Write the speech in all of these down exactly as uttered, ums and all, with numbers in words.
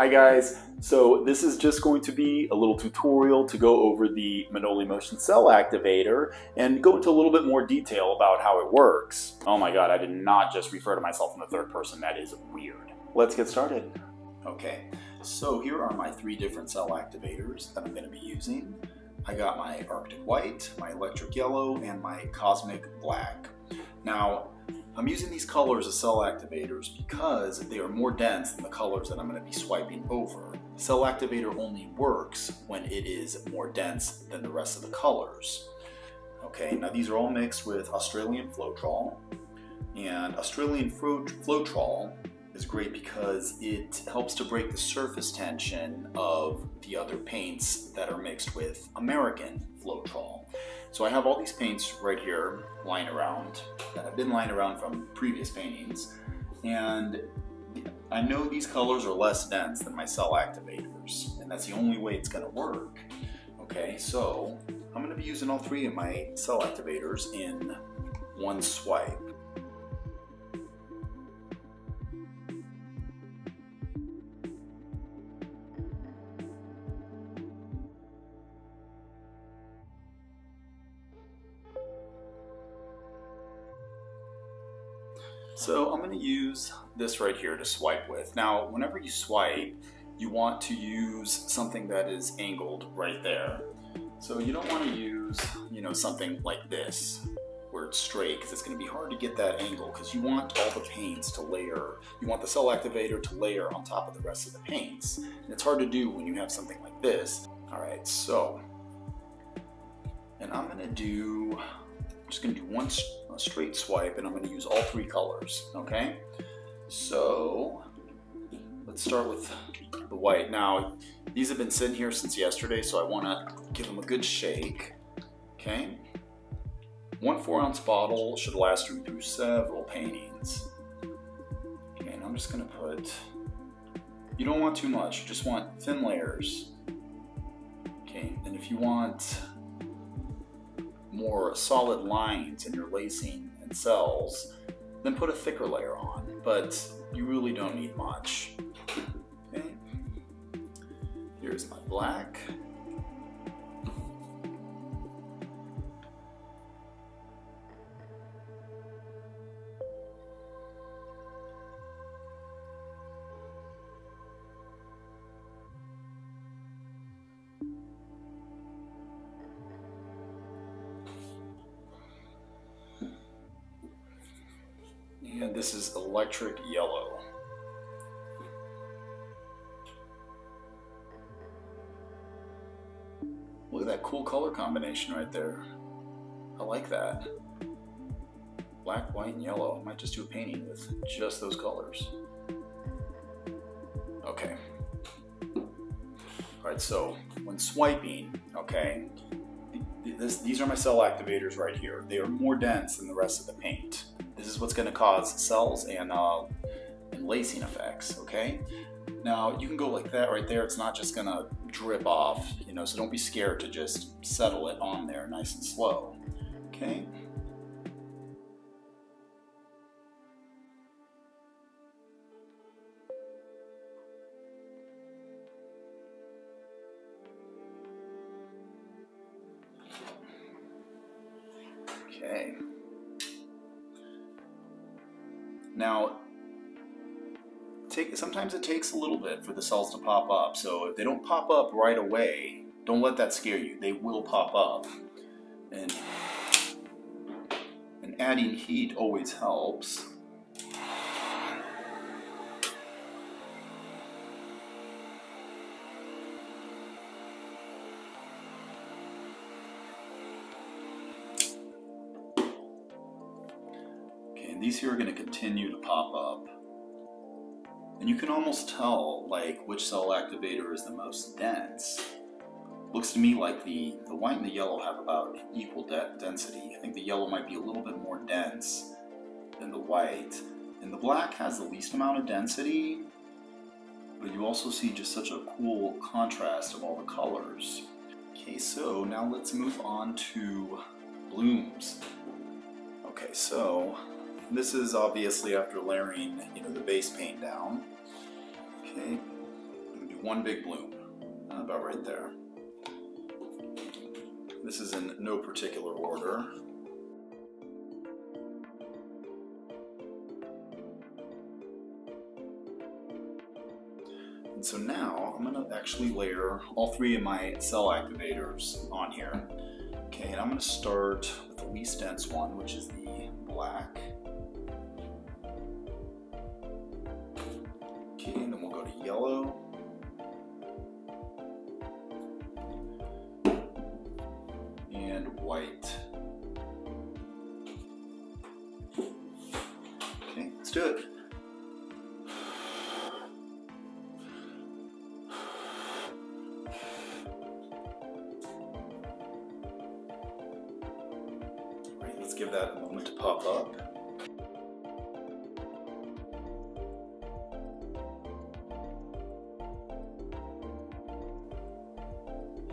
Hi guys, so this is just going to be a little tutorial to go over the Manoli Motion Cell Activator and go into a little bit more detail about how it works. Oh my god, I did not just refer to myself in the third person, that is weird. Let's get started. Okay, so here are my three different cell activators that I'm going to be using. I got my Arctic White, my Electric Yellow, and my Cosmic Black. Now, I'm using these colors as cell activators because they are more dense than the colors that I'm going to be swiping over. Cell activator only works when it is more dense than the rest of the colors. Okay, now these are all mixed with Australian Floetrol, and Australian Floetrol is great because it helps to break the surface tension of the other paints that are mixed with American Floetrol. So I have all these paints right here lying around that have been lying around from previous paintings, and I know these colors are less dense than my cell activators, and that's the only way it's going to work. Okay, so I'm going to be using all three of my cell activators in one swipe. So I'm going to use this right here to swipe with. Now, whenever you swipe, you want to use something that is angled right there. So you don't want to use, you know, something like this where it's straight, because it's going to be hard to get that angle, because you want all the paints to layer. You want the cell activator to layer on top of the rest of the paints. And it's hard to do when you have something like this. All right, so, and I'm going to do, I'm just going to do one straight swipe, and I'm going to use all three colors. Okay, so let's start with the white. Now, these have been sitting here since yesterday, so I want to give them a good shake. Okay, one four ounce bottle should last you through several paintings. Okay, and I'm just going to put, you don't want too much, you just want thin layers. Okay, and if you want more solid lines in your lacing and cells, then put a thicker layer on, but you really don't need much. Okay, here's my black. And this is Electric Yellow. Look at that cool color combination right there. I like that. Black, white, and yellow. I might just do a painting with just those colors. Okay. Alright, so when swiping, okay, this, these are my cell activators right here. They are more dense than the rest of the paint. This is what's going to cause cells and, uh, and lacing effects, okay? Now, you can go like that right there. It's not just going to drip off, you know, so don't be scared to just settle it on there nice and slow, okay? Okay. Now, take, sometimes it takes a little bit for the cells to pop up, so if they don't pop up right away, don't let that scare you. They will pop up. And, and adding heat always helps. These here are going to continue to pop up, and you can almost tell like which cell activator is the most dense. Looks to me like the, the white and the yellow have about equal de density. I think the yellow might be a little bit more dense than the white, and the black has the least amount of density, but you also see just such a cool contrast of all the colors. Okay, so now let's move on to blooms. Okay, so this is obviously after layering, you know, the base paint down. Okay, one big bloom, uh, about right there. This is in no particular order. And so now I'm going to actually layer all three of my cell activators on here. Okay, and I'm going to start with the least dense one, which is the black. Okay, and then we'll go to yellow. And white. Okay, let's do it. Let's give that a moment to pop up.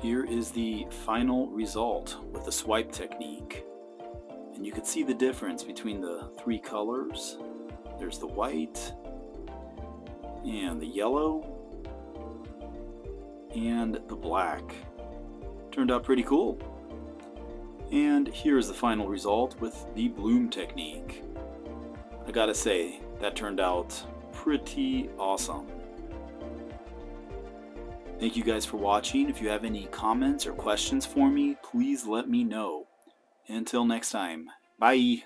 Here is the final result with the swipe technique. And you can see the difference between the three colors. There's the white, and the yellow, and the black. Turned out pretty cool. And here's the final result with the bloom technique. I gotta say, that turned out pretty awesome. Thank you guys for watching. If you have any comments or questions for me, please let me know. Until next time, bye!